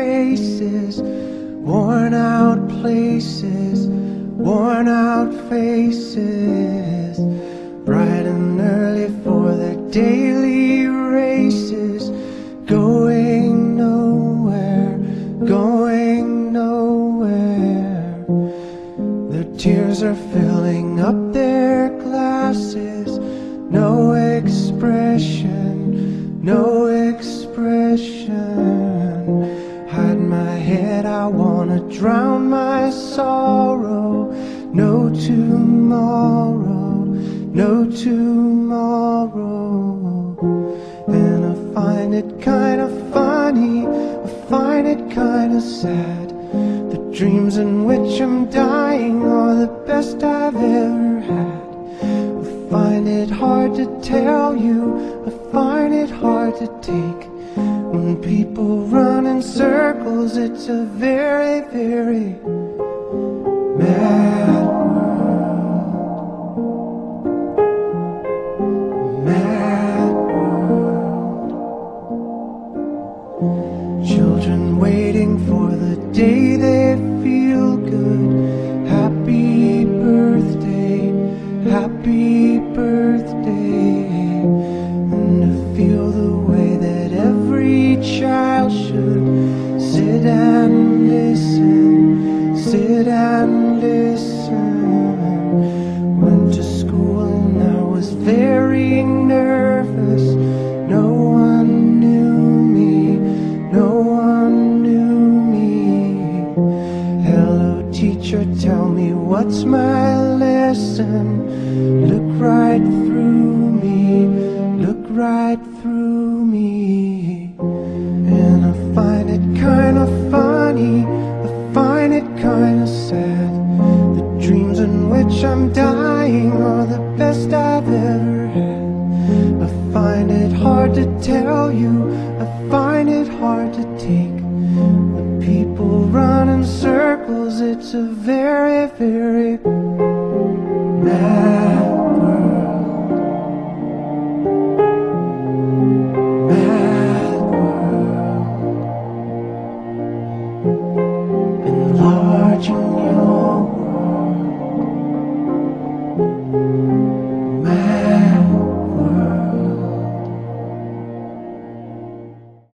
faces, worn out places, worn out faces, bright and early for the daily races, going nowhere, going nowhere. Their tears are filling up their glasses, no expression, no expression. Hide my head, I wanna drown my sorrow. No tomorrow, no tomorrow. And I find it kinda funny, I find it kinda sad. The dreams in which I'm dying are the best I've ever had. I find it hard to tell you, I find it hard to take. When people run in circles, it's a very, very mad world. Mad world. Children waiting for the day they feel good. Happy birthday, happy birthday. Child should sit and listen, went to school and I was very nervous, no one knew me, hello teacher tell me what's my lesson, look right through me. I find it kinda funny, I find it kinda sad. The dreams in which I'm dying are the best I've ever had. I find it hard to tell you, I find it hard to take. When people run in circles, it's a very, very